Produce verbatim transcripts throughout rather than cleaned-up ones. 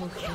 Triple kill.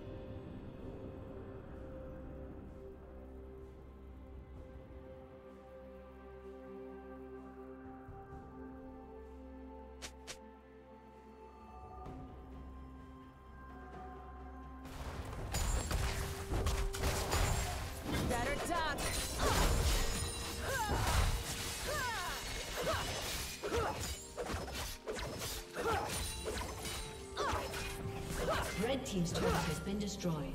Red team's turret has been destroyed.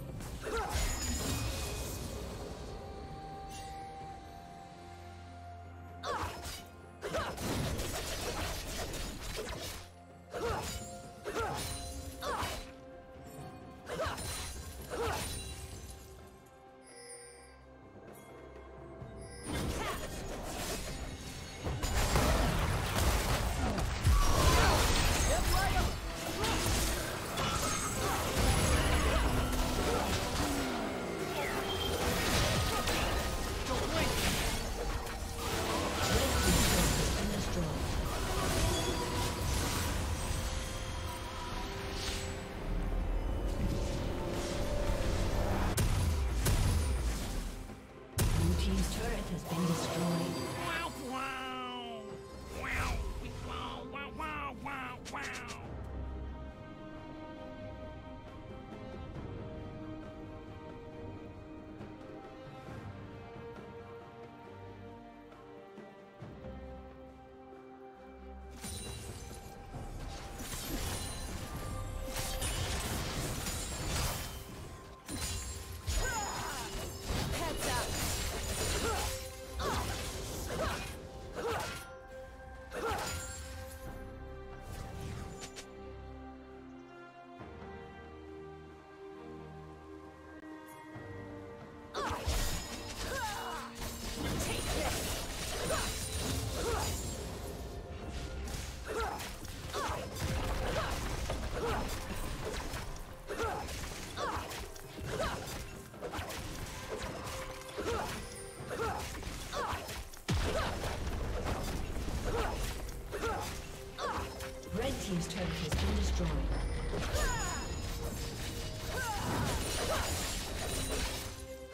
team's turret has been destroyed.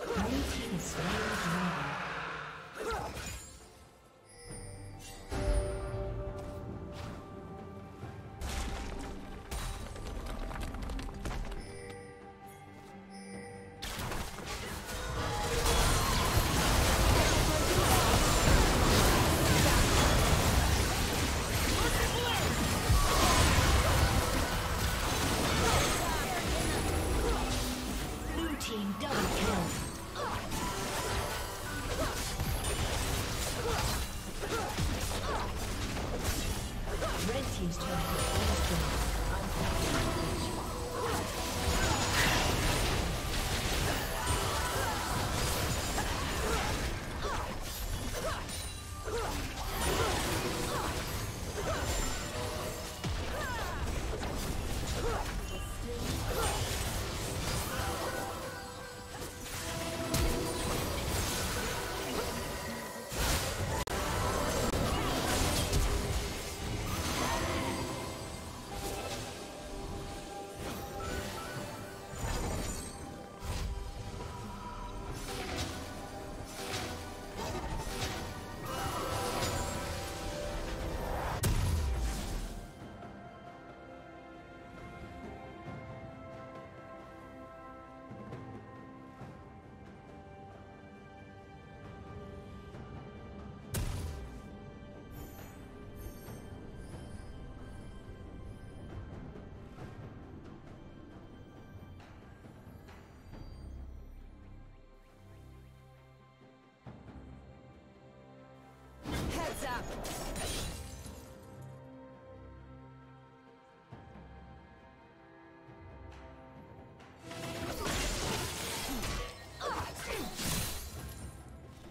Blue team is slain the dragon. Heads up!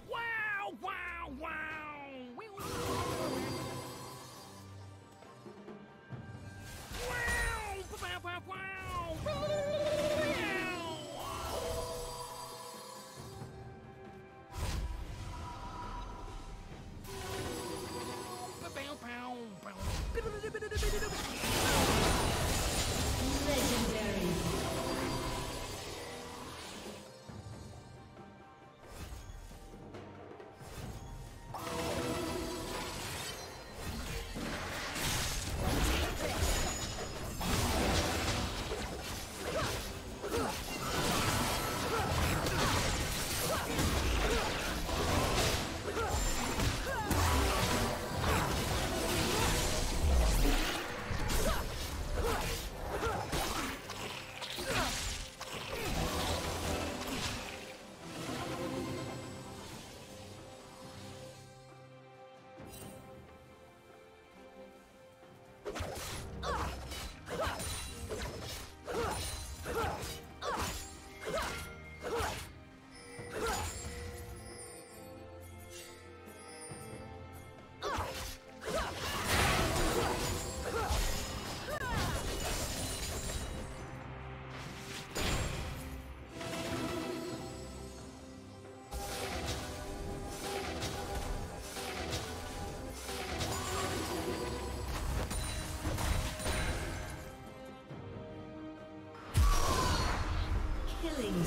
Wow! Wow! Wow! Wee, wee, wee, wee. Wow! Wow! Wow! Wow! Killing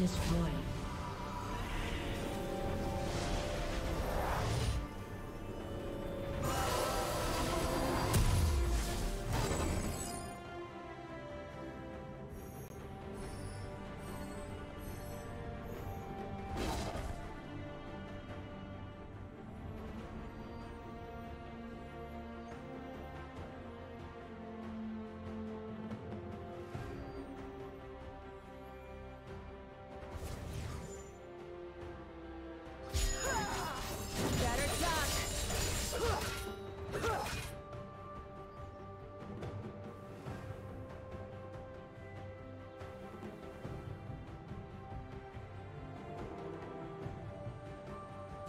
destroyed.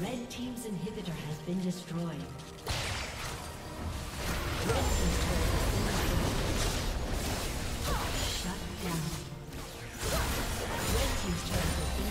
Red Team's inhibitor has been destroyed. Red Team's turret has been destroyed. Shut down. Red Team's turret has been